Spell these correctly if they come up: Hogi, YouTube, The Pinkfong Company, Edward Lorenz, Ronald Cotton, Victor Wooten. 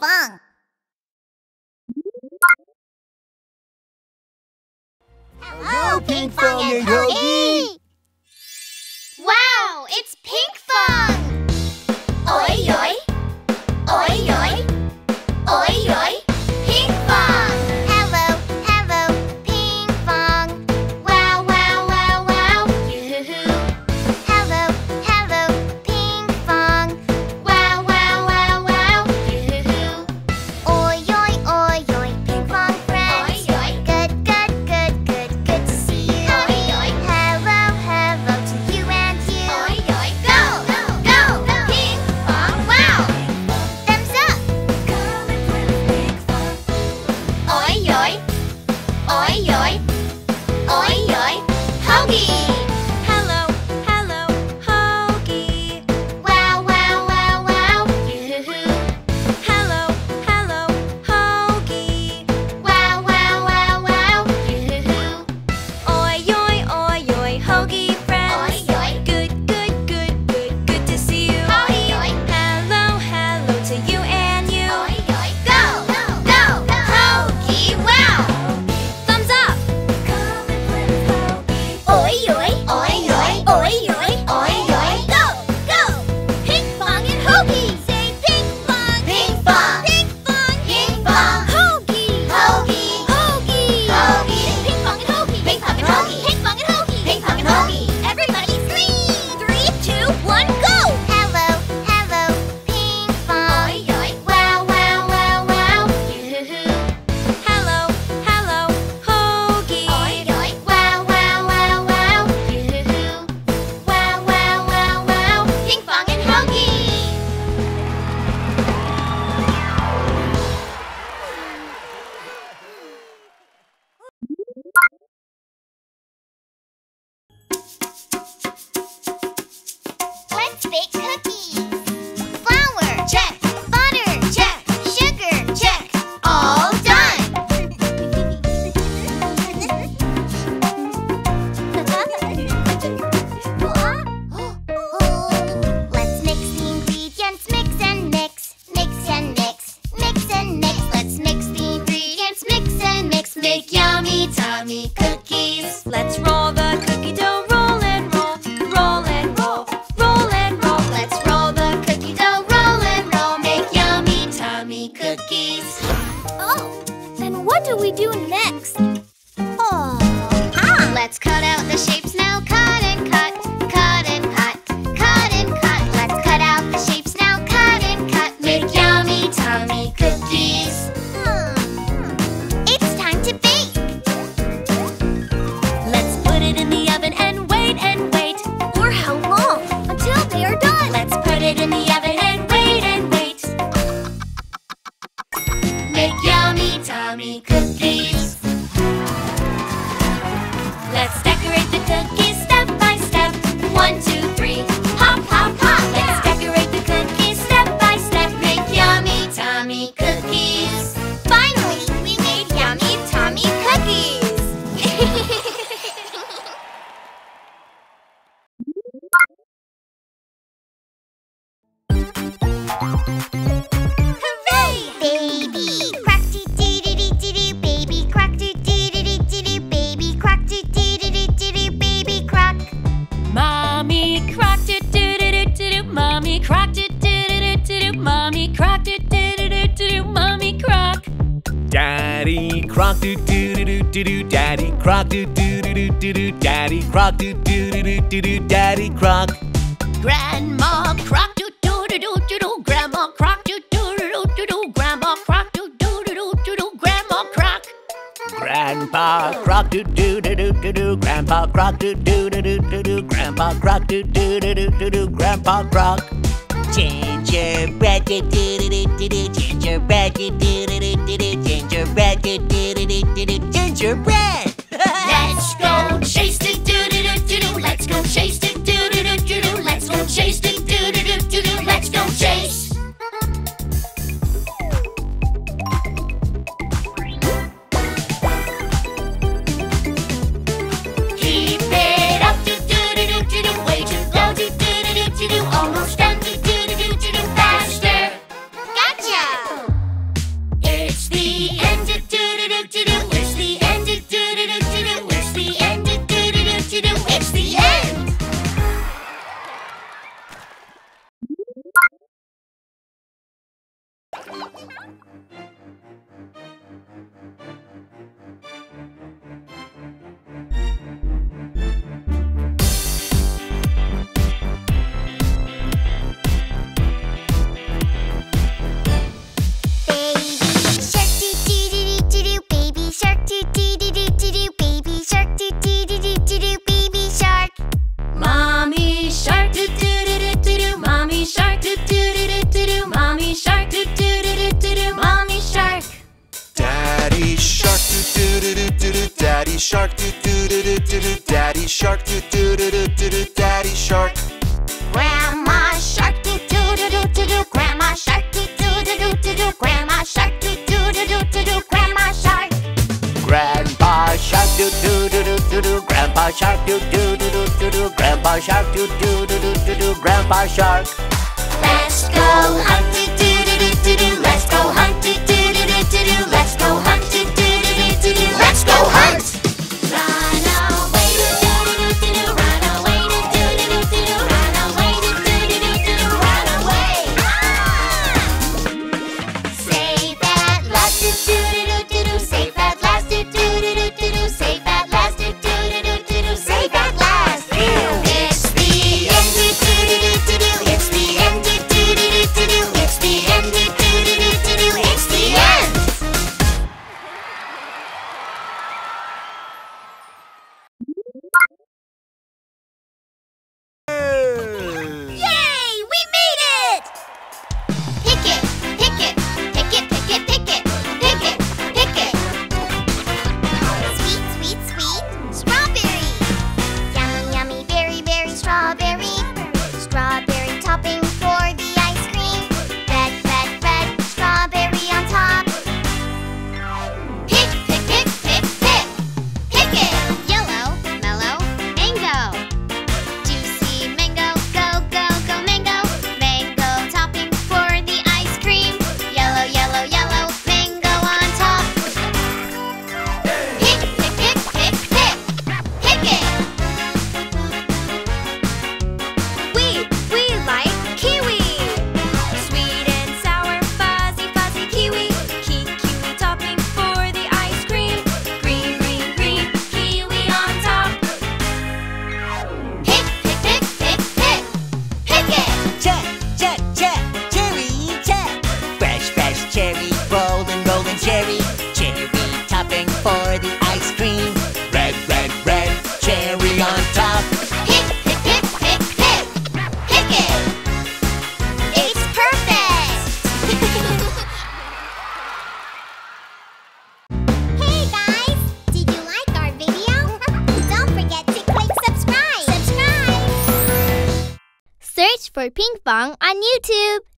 bang. Hello, Pink Fong and Hoagie! Wow, it's Pink Fong! Oi, oi! Oi, oi! Oi, oi! Pink Fong! Hello, hello, Pink Fong! Wow, wow, wow, wow! Yoo-hoo-hoo! Hello, hello, Pink Fong! Wow, wow, wow, wow! Yoo-hoo-hoo! Oi, oi, oi, oi! Pink Fong friends! Oi, oi! Good, good, good, good, good to see you! Oi, oi! Hello, hello to you and you! Oi, oi! Go, go, go! Pink Fong! Wow! Thumbs up! Oi, oi! Oi, oi! Oi, oi! Hoagie! Hello, hello, Hoagie! Wow, wow, wow, wow! Yoo-hoo-hoo! Hello, hello, Hoagie! Wow, wow, wow, wow! Yoo-hoo-hoo! Oi, oi, Hoagie friends! Oi, oi! Good, good, good, good, good to see you! Oi, oi! Hello, hello to you and you! Oi, oi! Go, go, go! Hoagie! Wow! Thumbs up! Oi, oi! Oi, oi! Oi, oi! Oi, oi! Go, go! Pink Fong and Hoagie! Say Pink Fong! Pink Fong! Pink Fong! Pink Fong! Hoagie! Hoagie! Hoagie! Hoagie! Pink Fong and Hoagie! Pink Fong and Hoagie! Pink Fong and Hoagie! Pink Fong and Hoagie! Everybody scream! 3, 2, 1, go! Hello, hello, Pink Fong! Oi, oi! Wow, wow, wow, wow! Yoo-hoo-hoo! Hello, hello, Hoagie! Oi, oi! Wow, wow, wow, wow! Yoo-hoo-hoo! Wow, wow, wow, wow! Pink Fong and Hoagie! Let's bake cookies. Flour, check. Butter, check. Sugar, check. All done. Let's mix the ingredients, mix and mix, mix and mix, mix and mix. Let's mix the ingredients, mix and mix, make yummy tummy cookies. Let's roll the cookie dough, roll and roll, roll and roll, roll and roll. Let's roll the cookie dough, roll and roll, make yummy tummy cookies. Oh, then what do we do next? Oh, let's cut out the shapes now. Cut and cut, cut and cut, cut and cut. Let's cut out the shapes now. Cut and cut, make yummy tummy cookies. It's time to bake. Let's put it in the oven and wait for how long? Until they are done. Let's put it in the oven and wait, make yummy tummy cookies. Let's decorate the cookies step by step. 1, 2, 3, hop, hop, hop. Let's decorate the cookies step by step. Make yummy tummy cookies. Finally, we made yummy tummy cookies. Hooray! Baby quack doo doo doo doo doo doo, baby quack doo doo doo doo doo doo, baby quack doo doo doo doo doo doo, baby quack. Mommy crocked doo doo doo doo doo, mommy crocked doo doo doo doo doo, mommy crocked doo doo doo doo doo, mommy crock. Daddy crock doo doo doo doo doo doo, daddy crock doo doo doo doo doo doo, daddy crock doo doo doo doo doo doo, daddy crock. Grandma crock doo doo doo doo doo doo, grandma crock doo doo doo doo doo, grandma crock doo doo doo doo doo, grandma crock. Grandpa crock doo doo doo doo doo doo, grandpa crock doo doo doo doo doo doo, grandpa crock doo doo doo doo doo doo, grandpa crock. Gingerbread doo doo doo doo doo, gingerbread doo doo doo doo doo, gingerbread doo doo doo doo doo, gingerbread. Let's go chase the doo doo doo doo doo. Let's go chase the doo doo doo doo doo. Let's go chase the doo doo doo doo doo. Let's go chase. Keep it up, doo doo doo doo doo doo. Way too low, doo doo doo doo doo doo. Almost done, doo doo doo doo doo doo. Faster. Gotcha! Shark doo doo doo doo doo doo, Daddy Shark doo doo doo doo doo, Daddy Shark. Grandma Shark doo doo doo doo doo, Grandma Shark doo doo doo doo doo, Grandma Shark doo doo doo doo doo, Grandma Shark. Grandpa Shark doo doo doo doo doo, Grandpa Shark doo doo doo doo doo, Grandpa Shark doo doo doo doo doo, Grandpa Shark. Let's go hunt doo doo doo doo doo, let's go hunt doo doo doo doo doo, let's go hunt doo doo doo doo doo, let's go hunt. For Pinkfong on YouTube.